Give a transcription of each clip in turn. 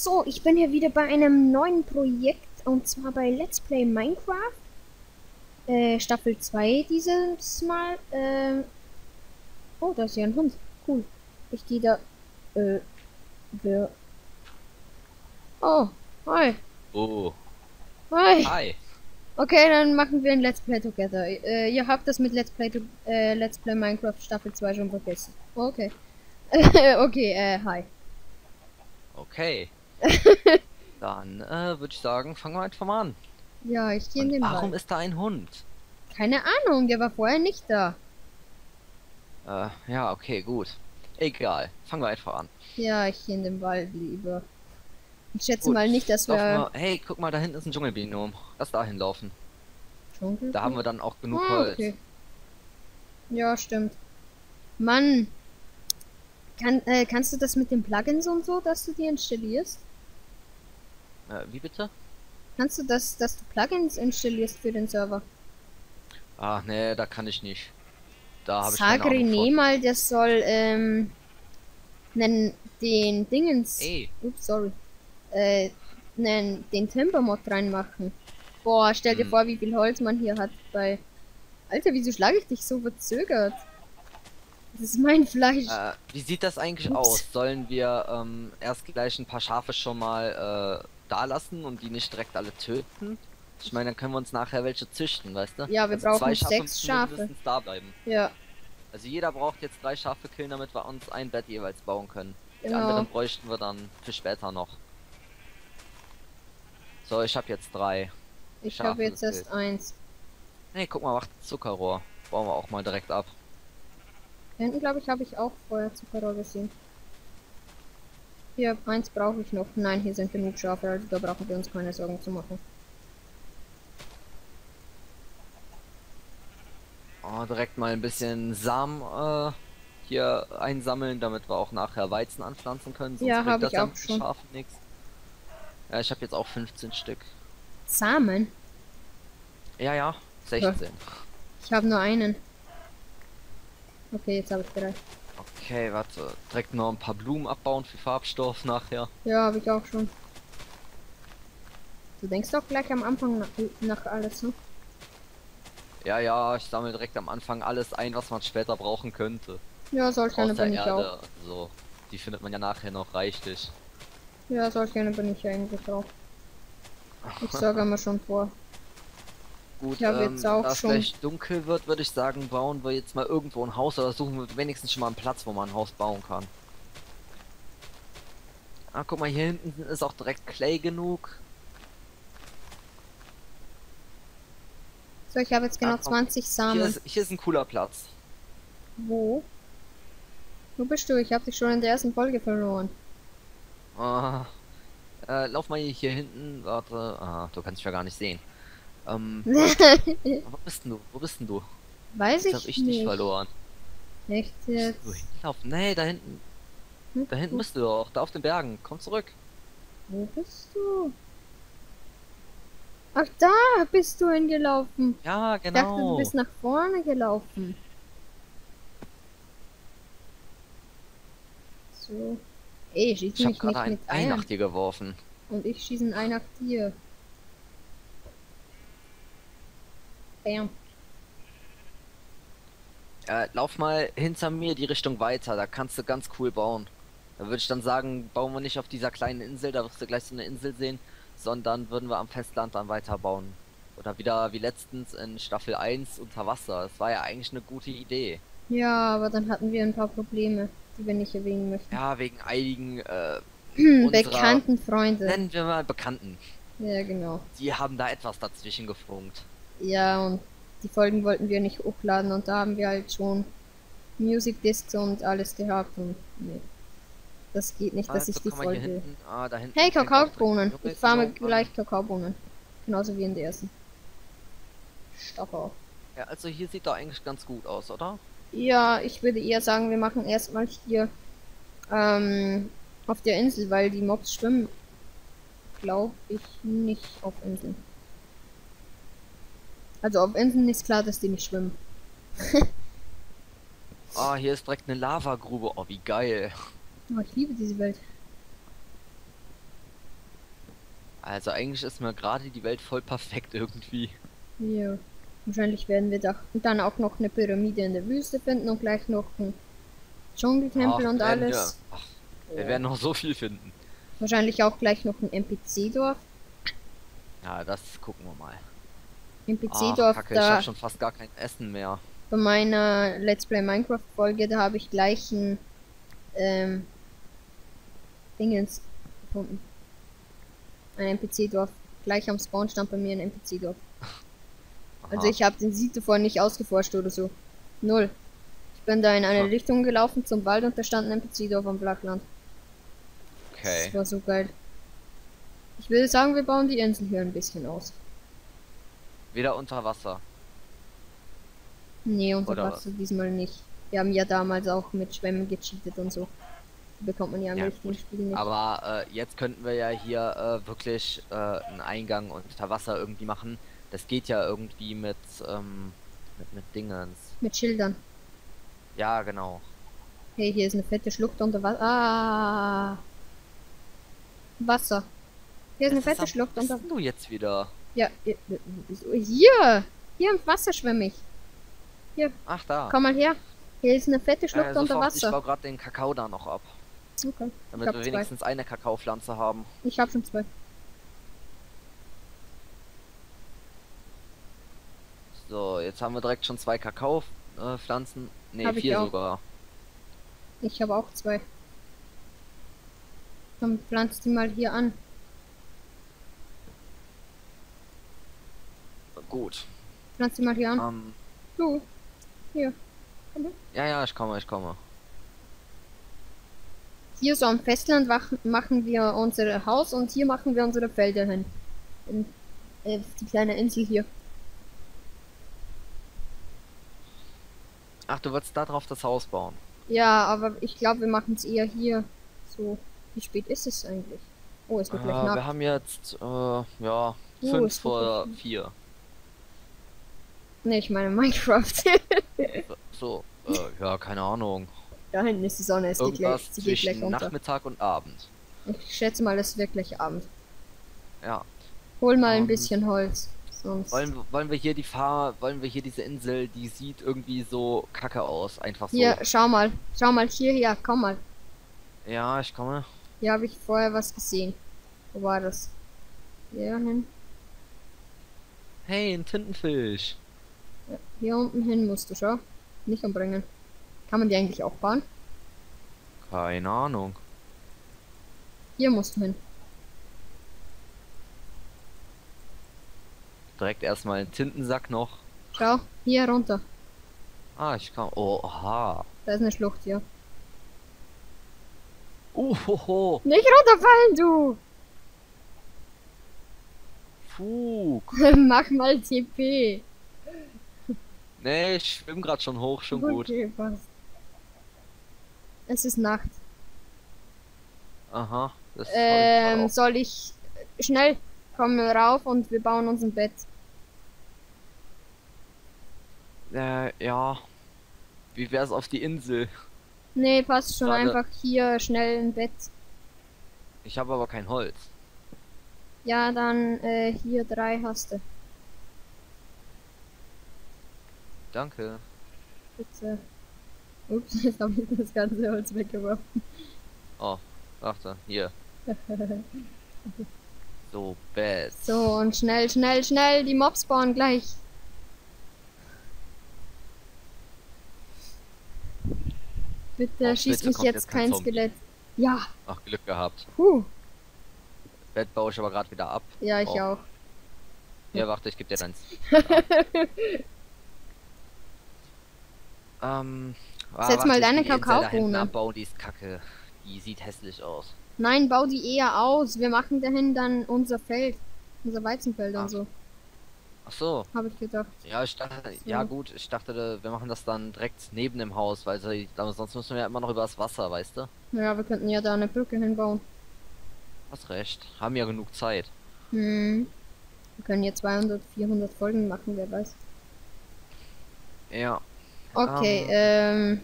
So, ich bin hier wieder bei einem neuen Projekt, und zwar bei Let's Play Minecraft. Staffel 2 dieses Mal. Oh, da ist ja ein Hund. Cool. Ich gehe da... Oh, hi. Oh. Hi. Hi. Okay, dann machen wir ein Let's Play Together. Ihr habt das mit Let's Play Minecraft Staffel 2 schon vergessen. Okay. Okay, hi. Okay. Dann würde ich sagen, fangen wir einfach mal an. Ja, ich gehe in den Wald. Warum ist da ein Hund? Keine Ahnung, der war vorher nicht da. Ja, okay, gut. Egal, fangen wir einfach an. Ja, ich gehe in den Wald lieber. Ich schätze mal nicht, dass wir... Hey, guck mal, da hinten ist ein Dschungelbinom. Lass dahin laufen. Dschungel? Da haben wir dann auch genug Holz. Okay. Ja, stimmt. Mann. Kannst du das mit den Plugins und so, dass du die installierst? Wie bitte? Kannst du das, dass du Plugins installierst für den Server? Ach nee, da kann ich nicht. Da habe ich keine Ahnung. Sag René mal, das soll, den Dingens... Ey. Ups, sorry. Den Timbermod reinmachen. Boah, stell dir vor, wie viel Holz man hier hat bei... Alter, wieso schlage ich dich so verzögert? Das ist mein Fleisch. Wie sieht das eigentlich aus? Sollen wir erst gleich ein paar Schafe schon mal da lassen und die nicht direkt alle töten? Ich meine, dann können wir uns nachher welche züchten, weißt du? Ja, wir brauchen 6 Schafe. Wir müssen da bleiben. Ja. Also jeder braucht jetzt 3 Schafe killen, damit wir uns ein Bett jeweils bauen können. Genau. Die anderen bräuchten wir dann für später noch. So, ich habe jetzt 3. Ich habe jetzt erst 1. Hey, guck mal, macht Zuckerrohr. Bauen wir auch mal direkt ab. Hinten, glaube ich, habe ich auch vorher Zuckerrohr gesehen. Hier, 1 brauche ich noch. Nein, hier sind genug Schafe, also da brauchen wir uns keine Sorgen zu machen. Oh, direkt mal ein bisschen Samen hier einsammeln, damit wir auch nachher Weizen anpflanzen können. Sonst ja, habe ich auch schon. Nichts. Ja, ich habe jetzt auch 15 Stück. Samen? Ja, 16. Ja. Ich habe nur einen. Okay, jetzt habe ich 3. Okay, warte. Direkt noch ein paar Blumen abbauen für Farbstoff nachher. Ja, habe ich auch schon. Du denkst doch gleich am Anfang nach alles, ne? Ja, ich sammle direkt am Anfang alles ein, was man später brauchen könnte. Ja, solch eine bin ich auch. So, die findet man ja nachher noch reichlich. Ja, solch eine bin ich eigentlich auch. Ich sage mal schon vor. Gut, da es gleich dunkel wird, würde ich sagen, bauen wir jetzt mal irgendwo ein Haus oder suchen wir wenigstens schon mal einen Platz, wo man ein Haus bauen kann. Ah, guck mal, hier hinten ist auch direkt Clay genug. So, ich habe jetzt genau 20 Samen. Hier ist ein cooler Platz. Wo? Wo bist du? Ich habe dich schon in der ersten Folge verloren. Lauf mal hier hinten, warte. Ah, du kannst mich ja gar nicht sehen. Wo bist denn du? Weiß ich nicht. Hab ich dich verloren. Echt jetzt? Nee, da hinten. Da hinten bist du doch. Da auf den Bergen. Komm zurück. Wo bist du? Ach, da bist du hingelaufen. Ja, genau. Ich dachte, du bist nach vorne gelaufen. So. Ey, schieß mich nicht mit Eiern. Ich hab gerade einen nach dir geworfen. Und ich schieße einen Ei nach dir. Lauf mal hinter mir die Richtung weiter, da kannst du ganz cool bauen. Da würde ich dann sagen, bauen wir nicht auf dieser kleinen Insel, da wirst du gleich so eine Insel sehen, sondern würden wir am Festland dann weiterbauen. Oder wieder wie letztens in Staffel 1 unter Wasser. Das war ja eigentlich eine gute Idee. Ja, aber dann hatten wir ein paar Probleme, die wir nicht erwähnen möchten. Ja, wegen einigen bekannten Freunden. Nennen wir mal Bekannten. Ja, genau. Die haben da etwas dazwischen gefunkt. Ja, und die Folgen wollten wir nicht hochladen und da haben wir halt schon Music Discs und alles gehabt und nee. Das geht nicht, dass ich die Folge... Da hinten hey, Kakaobohnen! Ich farme gleich Kakaobohnen. Genauso wie in der ersten. Staffel. Ja, also hier sieht doch eigentlich ganz gut aus, oder? Ja, ich würde eher sagen, wir machen erstmal hier auf der Insel, weil die Mobs schwimmen, glaube ich, nicht auf Inseln. Also auf Inseln ist klar, dass die nicht schwimmen. Ah, hier ist direkt eine Lavagrube. Oh, wie geil. Oh, ich liebe diese Welt. Also eigentlich ist mir gerade die Welt voll perfekt irgendwie. Ja, wahrscheinlich werden wir dann auch noch eine Pyramide in der Wüste finden und gleich noch einen Dschungeltempel und alles. Ja. Ach, wir werden noch so viel finden. Wahrscheinlich auch gleich noch ein NPC-Dorf. Ja, das gucken wir mal. NPC-Dorf, da... ich hab schon fast gar kein Essen mehr. Bei meiner Let's Play Minecraft Folge, da habe ich gleich ein Dingens gefunden. Ein NPC-Dorf. Gleich am Spawn stand bei mir ein NPC-Dorf. Also ich habe den Siedler vorher nicht ausgeforscht oder so. Null. Ich bin da in eine Richtung gelaufen zum Wald und da stand ein NPC-Dorf am Flachland. Okay. Das war so geil. Ich würde sagen, wir bauen die Insel hier ein bisschen aus. Wieder unter Wasser. Nee, unter Wasser diesmal nicht. Wir haben ja damals auch mit Schwämmen gecheatet und so. Bekommt man ja im richtigen Spiel nicht. Aber jetzt könnten wir ja hier wirklich einen Eingang unter Wasser irgendwie machen. Das geht ja irgendwie mit Dingens. Mit Schildern. Ja, genau. Hey, hier ist eine fette Schlucht unter Wasser. Ah! Wasser. Hier ist eine fette Schlucht unter Wasser. Du jetzt wieder? Ja, hier! Hier im Wasser schwimme ich. Hier. Ach da. Komm mal her. Hier ist eine fette Schlucht unter Wasser. Ich baue gerade den Kakao da noch ab. Okay. Damit wir wenigstens eine Kakaopflanze haben. Ich habe schon zwei. So, jetzt haben wir direkt schon zwei Kakaopflanzen. Ne, vier sogar. Ich habe auch zwei. Dann pflanzt die mal hier an. Gut. Pflanzt die mal hier an. Du. Hier. Komm her. Ja, ja, ich komme. Hier so am Festland machen wir unser Haus und hier machen wir unsere Felder hin. Die kleine Insel hier. Ach, du wolltest da drauf das Haus bauen? Ja, aber ich glaube, wir machen es eher hier. So, wie spät ist es eigentlich? Oh, es wird gleich Nacht. Wir haben jetzt, 3:55. Ne, ich meine Minecraft. So, ja, keine Ahnung. Da hinten ist die Sonne, es geht gleich unter. Nachmittag und Abend. Ich schätze mal, es wird gleich Abend. Ja. Hol mal ein bisschen Holz. Sonst wollen wir hier diese Insel, die sieht irgendwie so kacke aus, einfach so. Hier, schau mal hierher, komm mal. Ja, ich komme. Hier habe ich vorher was gesehen. Wo war das? Hier hin. Hey, ein Tintenfisch. Ja, hier unten hin musst du, schau. Nicht umbringen. Kann man die eigentlich auch bauen? Keine Ahnung. Hier musst du hin. Direkt erstmal einen Tintensack noch. Schau, hier runter. Ah, ich kann... Oha. Da ist eine Schlucht hier. Uhoho. Nicht runterfallen, du! Fug. Mach mal TP. Nee, ich schwimme gerade schon hoch, schon okay, gut. Okay, passt. Es ist Nacht. Aha. Das soll ich schnell kommen rauf und wir bauen uns ein Bett. Ja. Wie wär's auf die Insel? Nee, passt schon, einfach hier schnell ein Bett. Ich habe aber kein Holz. Ja, dann hier 3 hast du. Danke. Bitte. Ups, jetzt habe ich das ganze Holz weggeworfen. Oh, warte, hier. So, Bett. So, und schnell, die Mobs spawnen gleich. Bitte schießt mich jetzt kein Skelett. Ja. Ach, Glück gehabt. Bett baue ich aber gerade wieder ab. Ja, ich auch. Ja, warte, ich geb dir deins. Setz mal deine Kakaobohne. Bau die ist kacke. Die sieht hässlich aus. Nein, bau die eher aus. Wir machen dahin dann unser Feld. Unser Weizenfeld und so. Ach so. Habe ich gedacht. Ja, ich dachte, ich dachte, wir machen das dann direkt neben dem Haus, weil sonst müssen wir ja immer noch über das Wasser, weißt du? Ja, wir könnten ja da eine Brücke hinbauen. Hast recht. Haben ja genug Zeit. Hm. Wir können hier 200, 400 Folgen machen, wer weiß. Ja. Okay,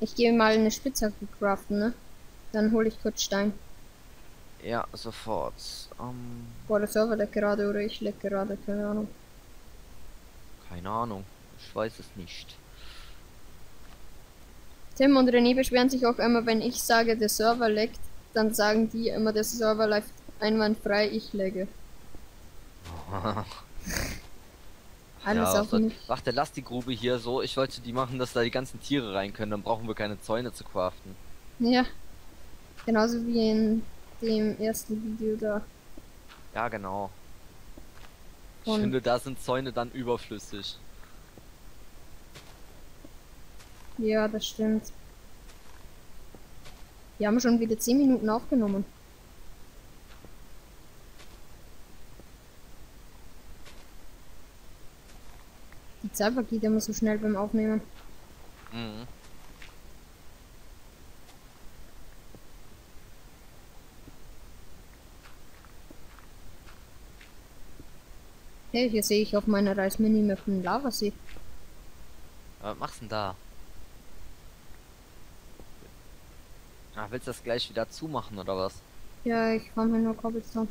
ich gehe mal eine Spitzhacke craften, ne? Dann hole ich kurz Stein. Ja, sofort. Boah, der Server leckt gerade oder ich lecke gerade, keine Ahnung. Keine Ahnung, ich weiß es nicht. Tim und René beschweren sich auch immer, wenn ich sage, der Server leckt, dann sagen die immer, der Server läuft einwandfrei, ich lege. Alles ja, auf mich. Warte, lass die Grube hier so. Ich wollte die machen, dass da die ganzen Tiere rein können. Dann brauchen wir keine Zäune zu craften. Ja. Genauso wie in dem ersten Video da. Ja, genau. Und ich finde, da sind Zäune dann überflüssig. Ja, das stimmt. Wir haben schon wieder 10 Minuten aufgenommen. Die Zeit vergeht immer so schnell beim Aufnehmen. Mhm. Hey, hier sehe ich auf meiner Reismini-Map einen Lavasee. Was machst du denn da? Ah, willst du das gleich wieder zumachen oder was? Ja, ich kann mir nur Cobblestone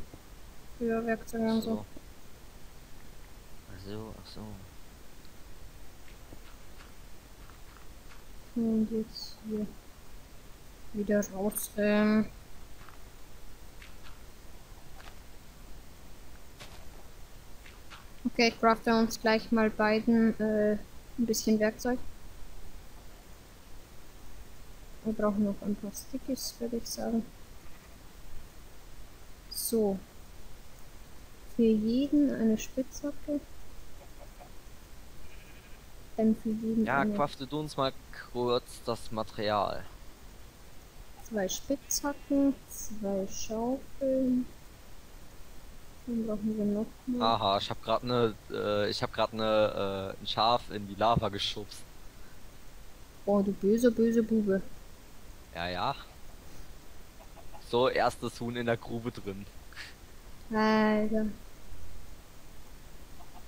für Werkzeuge und so. Ach so. Und jetzt hier wieder raus. Okay, ich crafte uns gleich mal beiden ein bisschen Werkzeug. Wir brauchen noch ein paar Stickies, würde ich sagen. So. Für jeden eine Spitzhacke. Ja, crafte du uns mal kurz das Material. 2 Spitzhacken, 2 Schaufeln. Dann brauchen wir noch mehr. Aha, ich habe gerade ein Schaf in die Lava geschubst. Boah, du böse Bube. Ja. So, erstes Huhn in der Grube drin. Alter.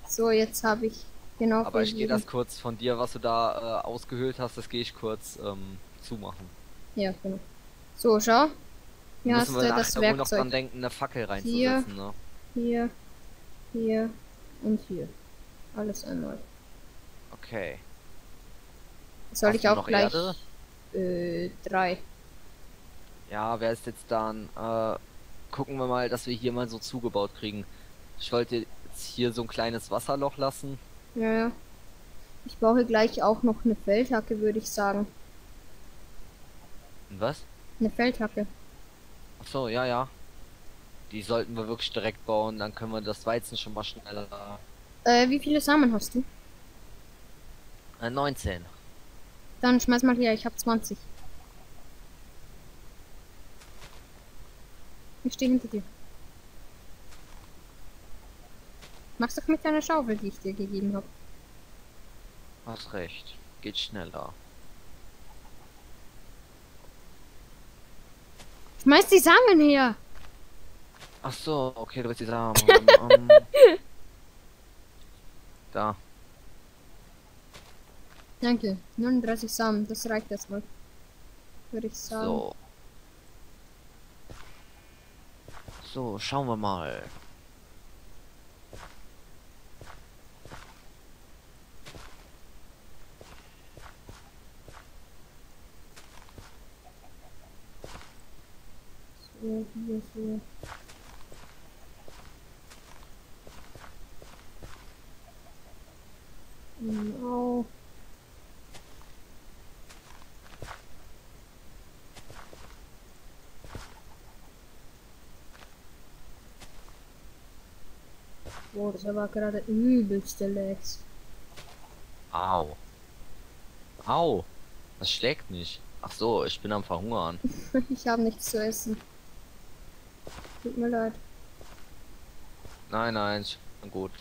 So, jetzt habe ich genau, aber ich gehe das kurz von dir, was du da ausgehöhlt hast, das gehe ich kurz zumachen. Ja, genau. So, schau. Hier müssen wir das Werkzeug. Noch dran denken, eine Fackel reinzusetzen, ne? Hier und hier. Alles einmal. Okay. Soll ich auch gleich 3. Ja, wer ist jetzt dann? Gucken wir mal, dass wir hier mal so zugebaut kriegen. Ich wollte jetzt hier so ein kleines Wasserloch lassen. Ja. Ich brauche gleich auch noch eine Feldhacke, würde ich sagen. Was? Eine Feldhacke. Ach so, ja. Die sollten wir wirklich direkt bauen, dann können wir das Weizen schon mal schneller. Wie viele Samen hast du? 19. Dann schmeiß mal hier, ich habe 20. Ich stehe hinter dir. Mach's doch mit deiner Schaufel, die ich dir gegeben habe. Hast recht. Geht schneller. Schmeiß die Samen her! Ach so, okay, du willst die Samen. Da. Danke. 39 Samen, das reicht erstmal. Würde ich sagen. So, schauen wir mal. Hier. Genau. Boah, das war gerade übelste Legs. Au. Au. Das schlägt mich. Ach so, ich bin am Verhungern. Ich habe nichts zu essen. Tut mir leid. Nein, gut.